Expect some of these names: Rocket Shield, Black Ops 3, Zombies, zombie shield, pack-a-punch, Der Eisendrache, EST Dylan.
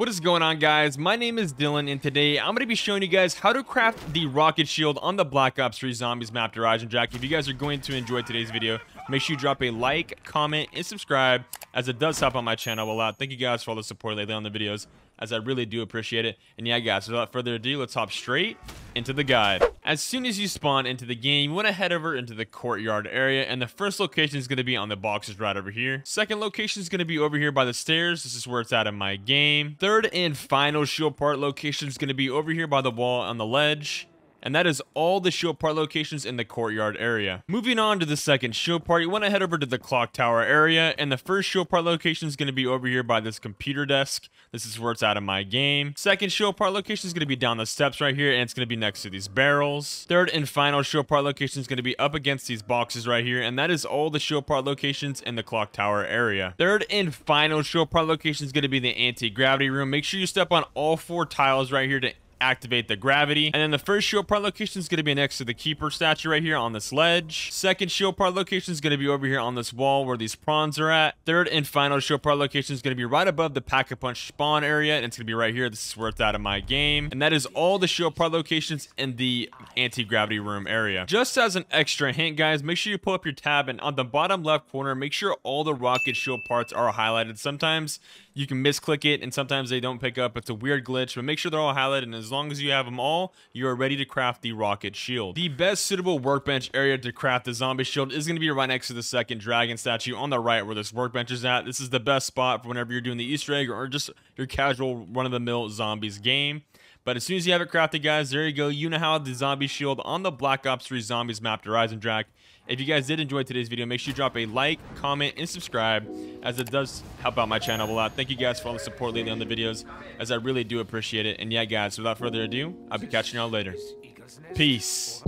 What is going on, guys? My name is Dylan, and today I'm going to be showing you guys how to craft the Rocket Shield on the Black Ops 3 Zombies map, Der Eisendrache. If you guys are going to enjoy today's video, make sure you drop a like, comment, and subscribe, as it does help on my channel a lot. Thank you guys for all the support lately on the videos, as I really do appreciate it. And yeah, guys, without further ado, let's hop straight into the guide. As soon as you spawn into the game, you want to head over into the courtyard area, and the first location is going to be on the boxes right over here. Second location is going to be over here by the stairs. This is where it's at in my game. Third and final shield part location is going to be over here by the wall on the ledge. And that is all the shield part locations in the courtyard area. Moving on to the second shield part, you want to head over to the clock tower area, and the first shield part location is going to be over here by this computer desk. This is where it's out of my game. Second shield part location is going to be down the steps right here, and it's going to be next to these barrels. Third and final shield part location is going to be up against these boxes right here, and that is all the shield part locations in the clock tower area. Third and final shield part location is going to be the anti-gravity room. Make sure you step on all four tiles right here to activate the gravity. And then the first shield part location is going to be next to the keeper statue right here on this ledge. Second shield part location is going to be over here on this wall where these prawns are at. Third and final shield part location is going to be right above the pack-a-punch spawn area, and it's going to be right here. This is where it's out of my game, and that is all the shield part locations in the anti-gravity room area. Just as an extra hint, guys, make sure you pull up your tab, and on the bottom left corner, make sure all the rocket shield parts are highlighted. Sometimes you can misclick it, and sometimes they don't pick up. It's a weird glitch, but make sure they're all highlighted, and as long as you have them all, you are ready to craft the rocket shield. The best suitable workbench area to craft the zombie shield is going to be right next to the second dragon statue on the right where this workbench is at. This is the best spot for whenever you're doing the Easter egg or just your casual run-of-the-mill zombies game. But as soon as you have it crafted, guys, there you go. You know how the zombie shield on the Black Ops 3 Zombies map, Der Eisendrache. If you guys did enjoy today's video, make sure you drop a like, comment, and subscribe, as it does help out my channel a lot. Thank you guys for all the support lately on the videos, as I really do appreciate it. And yeah, guys, without further ado, I'll be catching y'all later. Peace.